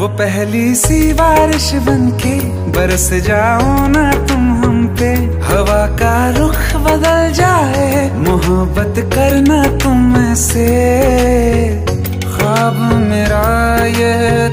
वो पहली सी बारिश बनके बरस जाओ ना तुम हम पे। हवा का रुख बदल जाए, मोहब्बत करना तुम से। ख्वाब मेरा ये